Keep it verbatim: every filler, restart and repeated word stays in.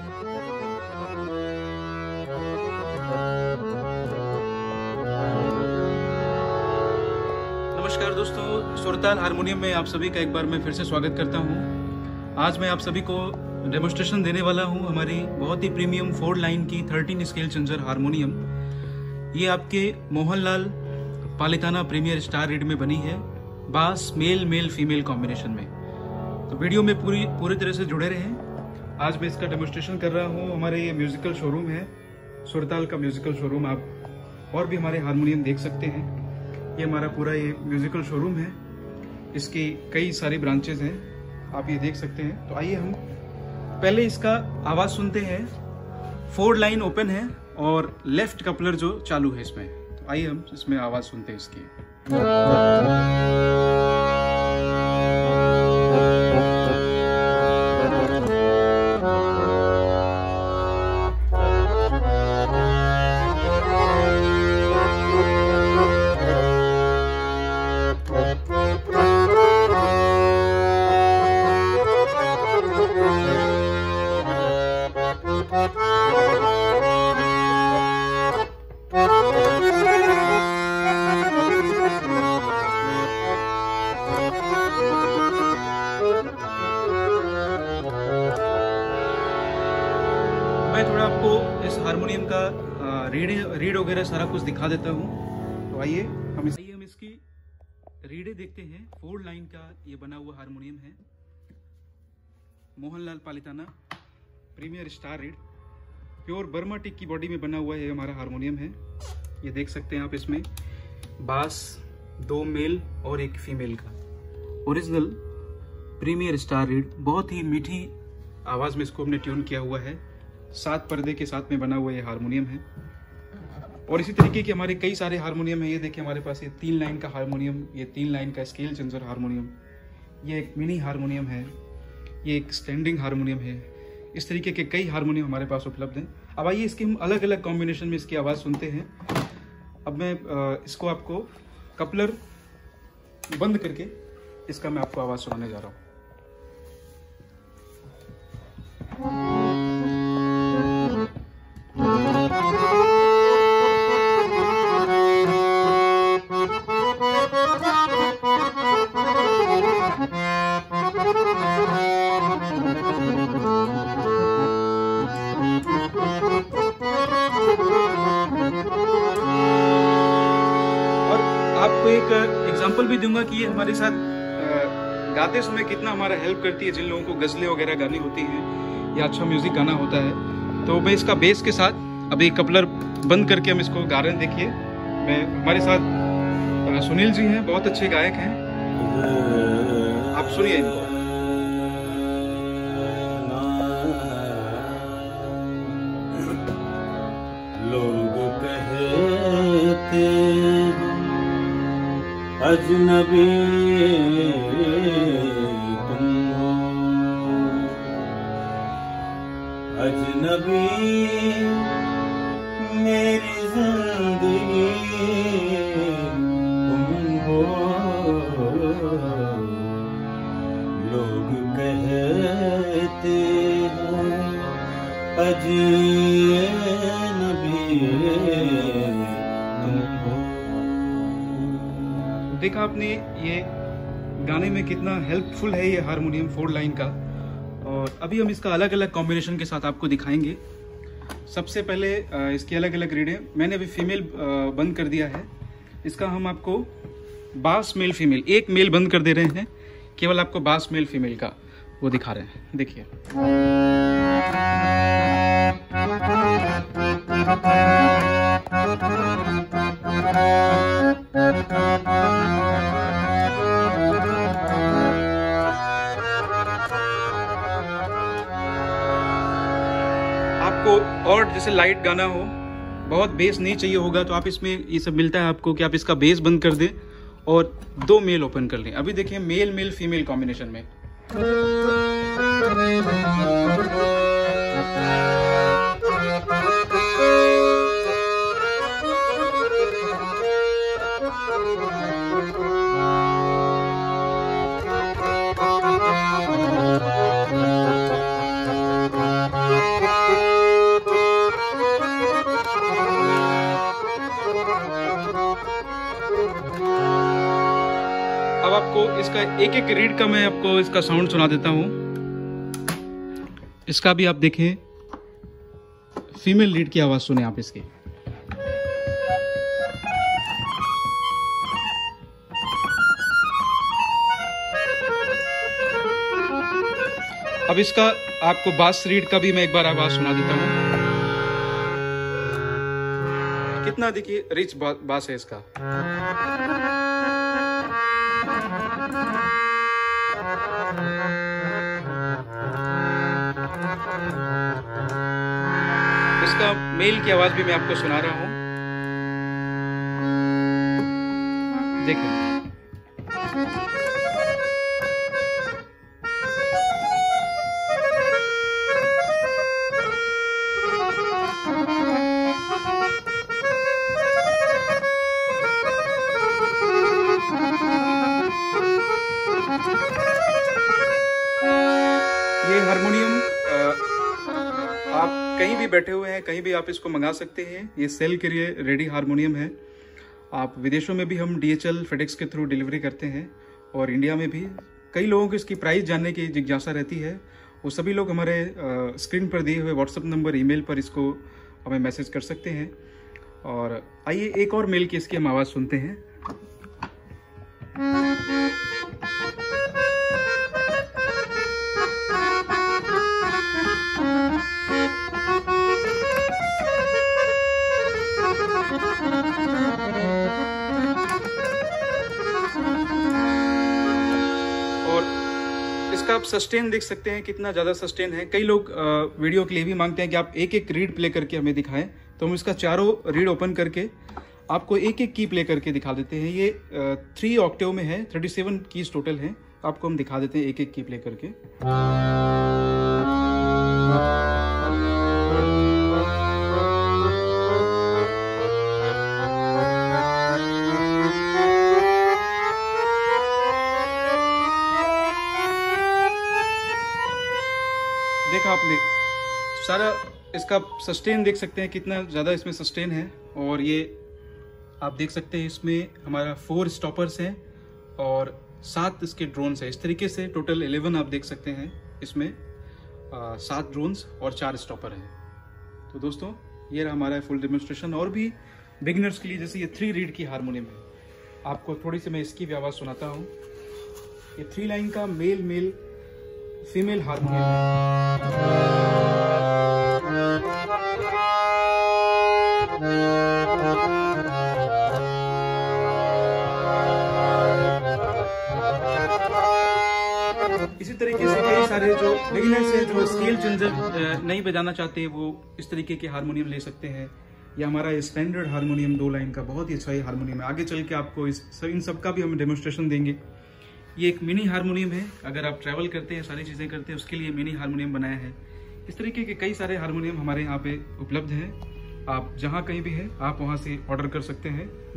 नमस्कार दोस्तों, सुरताल हारमोनियम में आप सभी का एक बार मैं फिर से स्वागत करता हूं। आज मैं आप सभी को डेमोस्ट्रेशन देने वाला हूं हमारी बहुत ही प्रीमियम फोर लाइन की थर्टीन स्केल चंजर हारमोनियम। ये आपके Mohan Lal पालियाना premier star reed में बनी है, बास मेल मेल फीमेल कॉम्बिनेशन में। तो वीडियो में पूरी पूरी तरह से जुड़े रहें। आज मैं इसका डेमोस्ट्रेशन कर रहा हूँ। हमारे ये म्यूजिकल शोरूम है, सुरताल का म्यूजिकल शोरूम। आप और भी हमारे हारमोनियम देख सकते हैं। ये हमारा पूरा ये म्यूजिकल शोरूम है, इसकी कई सारी ब्रांचेज हैं, आप ये देख सकते हैं। तो आइए हम पहले इसका आवाज़ सुनते हैं। फोर लाइन ओपन है और लेफ्ट कपलर जो चालू है इसमें। तो आइए हम इसमें आवाज़ सुनते हैं इसकी। मैं थोड़ा आपको इस हारमोनियम का रीड रीड वगैरह सारा कुछ दिखा देता हूँ। तो आइए हम आइए हम इसकी रीडें देखते हैं। फोर लाइन का ये बना हुआ हारमोनियम है, Mohanlal पालियाना premier star reed. Pure Burma teak की बॉडी में बना हुआ है हमारा हारमोनियम है। ये देख सकते हैं आप, इसमें बास दो मेल और एक फीमेल का ओरिजिनल प्रीमियर स्टार रीड। बहुत ही मीठी आवाज़ में इसको हमने ट्यून किया हुआ है। सात पर्दे के साथ में बना हुआ ये हारमोनियम है। और इसी तरीके के हमारे कई सारे हारमोनियम है। ये देखिए हमारे पास ये तीन लाइन का हारमोनियम, ये तीन लाइन का स्केल चंजर हारमोनियम, ये एक मिनी हारमोनियम है, ये एक स्टैंडिंग हारमोनियम है। इस तरीके के कई हारमोनियम हमारे पास उपलब्ध हैं। अब आइए इसके हम अलग अलग कॉम्बिनेशन में इसकी आवाज़ सुनते हैं। अब मैं इसको आपको कपलर बंद करके इसका मैं आपको आवाज़ सुनाने जा रहा हूँ। आपको एक एग्जांपल भी दूंगा कि ये हमारे साथ गाते समय कितना हमारा हेल्प करती है। जिन लोगों को गज़लें वगैरह गानी होती हैं या अच्छा म्यूजिक गाना होता है, तो मैं इसका बेस के साथ अभी कपलर बंद करके हम इसको गा रहे हैं। देखिए मैं हमारे साथ सुनील जी हैं, बहुत अच्छे गायक हैं, आप सुनिए इनको। अजनबी तुम हो, अजनबी मेरी जिंदगी तुम हो। लोग कहते हैं अजनबी। देखा आपने ये गाने में कितना हेल्पफुल है ये हारमोनियम फोर लाइन का। और अभी हम इसका अलग अलग कॉम्बिनेशन के साथ आपको दिखाएंगे। सबसे पहले इसकी अलग अलग रीडें। मैंने अभी फीमेल बंद कर दिया है, इसका हम आपको बास मेल फीमेल, एक मेल बंद कर दे रहे हैं, केवल आपको बास मेल फीमेल का वो दिखा रहे हैं। देखिए आपको, और जैसे लाइट गाना हो, बहुत बेस नहीं चाहिए होगा, तो आप इसमें ये सब मिलता है आपको कि आप इसका बेस बंद कर दें और दो मेल ओपन कर लें। अभी देखिए मेल मेल फीमेल कॉम्बिनेशन में। इसका एक एक रीड का मैं आपको इसका साउंड सुना देता हूँ। इसका भी आप देखें, फीमेल रीड की आवाज़ सुने आप इसकी। अब इसका आपको बास रीड का भी मैं एक बार आवाज सुना देता हूँ। कितना देखिए रिच बा, बास है इसका। इसका मेल की आवाज भी मैं आपको सुना रहा हूँ, देखिए। ये हारमोनियम आप कहीं भी बैठे हुए हैं, कहीं भी आप इसको मंगा सकते हैं। ये सेल के लिए रेडी हारमोनियम है। आप विदेशों में भी हम डी एच एल फेडेक्स के थ्रू डिलीवरी करते हैं और इंडिया में भी। कई लोगों को इसकी प्राइस जानने की जिज्ञासा रहती है। वो सभी लोग हमारे स्क्रीन पर दिए हुए व्हाट्सएप नंबर, ईमेल पर इसको हमें मैसेज कर सकते हैं। और आइए एक और मेल की इसकी हम आवाज़ सुनते हैं। इसका आप सस्टेन देख सकते हैं कितना ज़्यादा सस्टेन है। कई लोग वीडियो के लिए भी मांगते हैं कि आप एक एक रीड प्ले करके हमें दिखाएं, तो हम इसका चारों रीड ओपन करके आपको एक एक की प्ले करके दिखा देते हैं। ये थ्री ऑक्टेव में है, थर्टी सेवन कीज टोटल हैं। आपको हम दिखा देते हैं एक एक की प्ले करके। देखा आपने सारा इसका सस्टेन देख सकते हैं कितना ज़्यादा इसमें सस्टेन है। और ये आप देख सकते हैं इसमें हमारा फोर स्टॉपर्स हैं और सात इसके ड्रोन्स हैं। इस तरीके से टोटल इलेवन आप देख सकते हैं। इसमें आ, सात ड्रोन्स और चार स्टॉपर हैं। तो दोस्तों ये रहा हमारा फुल डेमोन्स्ट्रेशन। और भी बिगिनर्स के लिए, जैसे ये थ्री रीड की हारमोनियम है, आपको थोड़ी सी मैं इसकी भी आवाज़ सुनाता हूँ। ये थ्री लाइन का मेल मेल फीमेल हारमोनियम। इसी तरीके से कई सारे जो बिगिनर्स हैं जो स्केल चेंजर नहीं बजाना चाहते, वो इस तरीके के हारमोनियम ले सकते हैं। ये हमारा स्टैंडर्ड हारमोनियम दो लाइन का बहुत ही अच्छा ये हारमोनियम है। आगे चल के आपको इस सब इन सब का भी हम डेमोन्स्ट्रेशन देंगे। ये एक मिनी हारमोनियम है। अगर आप ट्रैवल करते हैं, सारी चीज़ें करते हैं, उसके लिए मिनी हारमोनियम बनाया है। इस तरीके के कई सारे हारमोनियम हमारे यहाँ पे उपलब्ध हैं। आप जहाँ कहीं भी हैं आप वहाँ से ऑर्डर कर सकते हैं।